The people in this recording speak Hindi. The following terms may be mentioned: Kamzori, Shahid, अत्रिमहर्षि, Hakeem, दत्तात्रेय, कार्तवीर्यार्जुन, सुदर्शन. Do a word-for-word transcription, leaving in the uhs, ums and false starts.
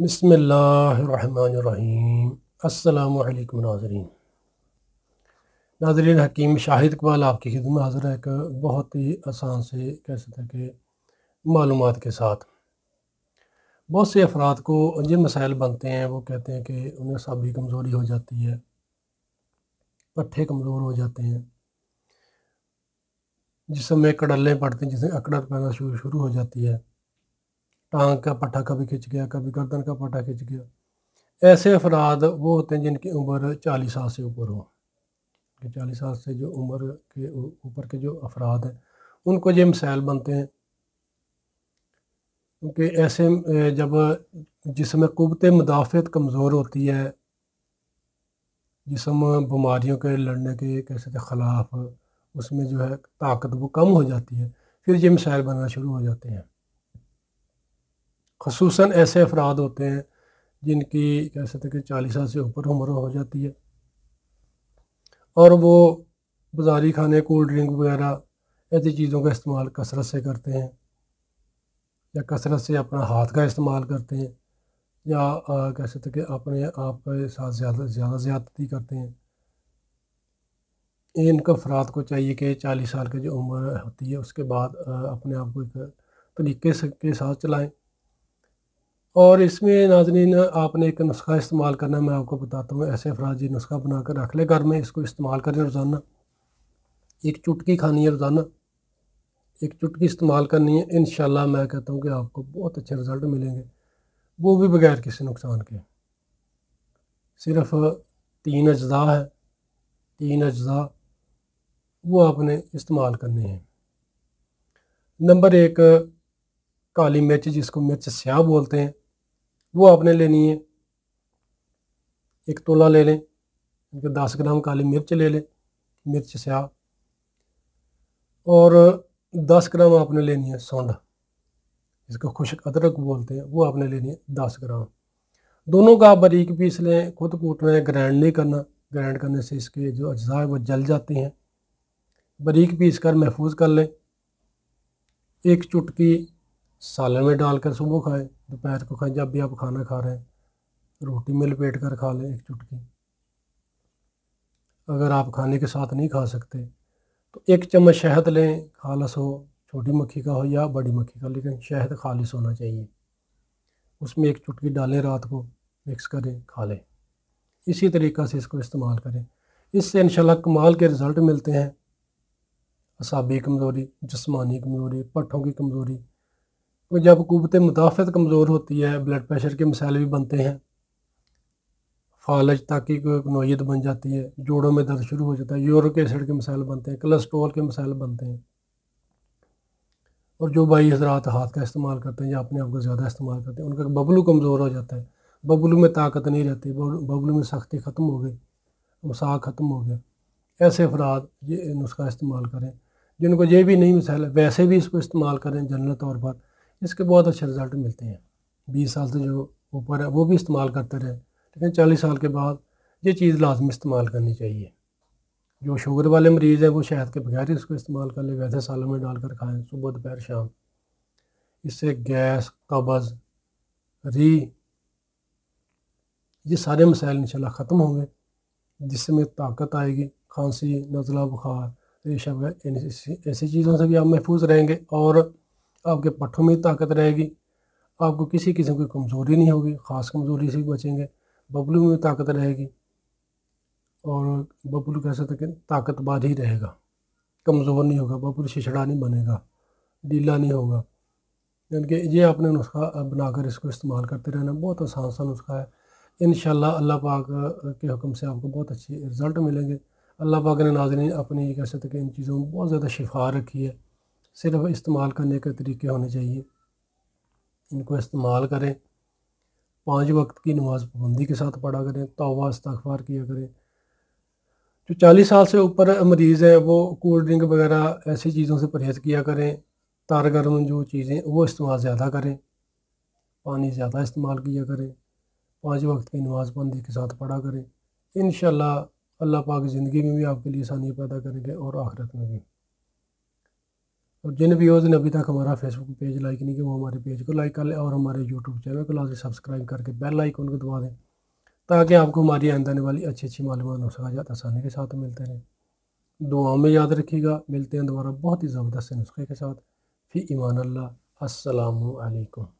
बिस्मिल्लाहिर्रहमानिर्रहीम। अस्सलामु अलैकुम नाज़रीन। नाज़रीन, हकीम शाहिद इकबाल आपकी खिदमत में हाज़िर है एक बहुत ही आसान से कह सकते हैं कि मालूमात के साथ। बहुत से अफराद को जिन मसाइल बनते हैं वो कहते हैं कि उन्हें साबी कमज़ोरी हो जाती है, पट्ठे कमज़ोर हो जाते हैं, जिसम में कड़ल्ले पड़ते हैं, जिसमें अकड़र पैदा शुरू शुरू हो जाती है, टांग का पट्टा कभी खिंच गया, कभी गर्दन का पट्टा खिंच गया। ऐसे अफराद वो होते हैं जिनकी उम्र चालीस साल से ऊपर हो। चालीस साल से जो उम्र के ऊपर के जो अफराद हैं उनको ये मिसाइल बनते हैं, क्योंकि ऐसे जब जिसमें कुव्वत मुदाफ़त कमज़ोर होती है, जिसम बीमारियों के लड़ने के कैसे के ख़िलाफ़ उसमें जो है ताकत वो कम हो जाती है, फिर ये मिसाइल बनना शुरू हो जाते हैं। ख़ुसूसन ऐसे अफराद होते हैं जिनकी कह सकते कि चालीस साल से ऊपर उम्र हो जाती है और वो बाजारी खाने, कोल्ड ड्रिंक वगैरह ऐसी चीज़ों का इस्तेमाल कसरत से करते हैं, या कसरत से अपना हाथ का इस्तेमाल करते हैं, या कह सकते कि अपने आप के साथ ज़्यादा ज़्यादा ज़्यादती करते हैं। इनका अफराद को चाहिए कि चालीस साल की जो उम्र होती है उसके बाद अपने आप को एक तरीके से के साथ चलाएँ। और इसमें नाज़रीन आपने एक नुस्खा इस्तेमाल करना, मैं आपको बताता हूँ। ऐसे अफराद जी नुस्खा बनाकर रख ले घर में, इसको इस्तेमाल करें रोज़ाना। एक चुटकी खानी है रोज़ाना, एक चुटकी इस्तेमाल करनी है। इंशाल्लाह मैं कहता हूँ कि आपको बहुत अच्छे रिज़ल्ट मिलेंगे, वो भी बग़ैर किसी नुकसान के। सिर्फ़ तीन अज्जा है, तीन अज्जा वो आपने इस्तेमाल करने हैं। नंबर एक, काली मिर्च, जिसको मिर्च स्याह बोलते हैं, वो आपने लेनी है। एक तोला ले लें, दस ग्राम काली मिर्च ले लें, मिर्च स्याह। और दस ग्राम आपने लेनी है सोंड, जिसको खुश्क अदरक बोलते हैं, वो आपने लेनी है दस ग्राम। दोनों का आप बारीक पीस लें, खुद कूटना है, ग्राइंड नहीं करना। ग्राइंड करने से इसके जो अज्जा है वो जल जाते हैं। बारीक पीस कर महफूज कर लें। एक चुटकी सालन में डालकर सुबह खाएं, दोपहर को खाएं, जब भी आप खाना खा रहे हैं रोटी में लपेट कर खा लें एक चुटकी। अगर आप खाने के साथ नहीं खा सकते तो एक चम्मच शहद लें, खालिस हो, छोटी मक्खी का हो या बड़ी मक्खी का, लेकिन शहद खालिस होना चाहिए। उसमें एक चुटकी डालें, रात को मिक्स करें, खा लें। इसी तरीक़ा से इसको इस्तेमाल करें, इससे इंशाल्लाह कमाल के रिज़ल्ट मिलते हैं। असाबी कमज़ोरी, जिस्मानी कमज़ोरी, पट्ठों की कमज़ोरी, तो जब कुव्वत मुदाफ़त कमज़ोर होती है, ब्लड प्रेशर के मसाइल भी बनते हैं, फालज ताकि कोई नोयत बन जाती है, जोड़ों में दर्द शुरू हो जाता है, यूरिक एसिड के मसाइल बनते हैं, कोलेस्ट्रॉल के मसाइल बनते हैं। और जो भाई हजरात हाथ का इस्तेमाल करते हैं या अपने आप को ज़्यादा इस्तेमाल करते हैं, उनका बबलू कमज़ोर हो जाता है, बबलू में ताकत नहीं रहती, बबलू में सख्ती ख़त्म हो गई, मसाक ख़त्म हो गया। ऐसे अफराद ये नुस्खा इस्तेमाल करें। जिनको ये भी नहीं मसाइल वैसे भी इसको इस्तेमाल करें, जनरल तौर पर इसके बहुत अच्छे रिज़ल्ट मिलते हैं। बीस साल से जो ऊपर है वो भी इस्तेमाल करते रहे, लेकिन चालीस साल के बाद ये चीज़ लाजमी इस्तेमाल करनी चाहिए। जो शुगर वाले मरीज़ हैं वो शहद के बगैर ही इसको इस्तेमाल कर ले, वैसे सालों में डालकर खाएं सुबह दोपहर शाम। इससे गैस, कब्ज़, री, ये सारे मसाइल इंशाल्लाह ख़त्म होंगे, जिसमें ताकत आएगी। खांसी, नज़ला, बुखार, रेशा वगैरह ऐसी चीज़ों से भी आप महफूज रहेंगे और आपके पट्ठों में ताकत रहेगी। आपको किसी किस्म की कमज़ोरी नहीं होगी, ख़ास कमज़ोरी से बचेंगे। बबलू में ताकत रहेगी और बबलू कैसे तक ताकतवर ही रहेगा, कमज़ोर नहीं होगा, बबलू छिछड़ा नहीं बनेगा, ढीला नहीं होगा। यानी कि ये आपने नुस्खा बनाकर इसको इस्तेमाल करते रहना, बहुत आसान सा नुस्खा है। इंशाल्लाह अल्लाह पाक के हुक्म से आपको बहुत अच्छे रिज़ल्ट मिलेंगे। अल्लाह पाक ने नाज़रीन अपनी कैसे तक इन चीज़ों में बहुत ज़्यादा शिफा रखी है। सिर्फ इस्तेमाल करने के तरीके होने चाहिए, इनको इस्तेमाल करें। पाँच वक्त की नमाज़ पाबंदी के साथ पढ़ा करें, तौबा इस्तग़फ़ार किया करें। जो चालीस साल से ऊपर मरीज़ हैं वो कोल्ड ड्रिंक वगैरह ऐसी चीज़ों से परहेज़ किया करें। तार गर्म जो चीज़ें वो इस्तेमाल ज़्यादा करें, पानी ज़्यादा इस्तेमाल किया करें, पाँच वक्त की नमाज़ पाबंदी के साथ पढ़ा करें। इंशाल्लाह अल्लाह पाक ज़िंदगी में भी आपके लिए आसानी पैदा करेंगे और आखिरत में भी। और जिन व्यूअर्स ने अभी तक हमारा फेसबुक पेज लाइक नहीं किया वो हमारे पेज को लाइक कर लें और हमारे यूट्यूब चैनल को लाजमी सब्सक्राइब करके बेल आइकन को दबा दें ताकि आपको हमारी आने वाली अच्छी अच्छी मालूमात और सहायता आसानी के साथ मिलते रहें। दुआओं में याद रखिएगा, मिलते हैं दोबारा बहुत ही ज़बरदस्त नुस्खे के साथ। फी ईमान अल्लाह, अस्सलामु अलैकुम।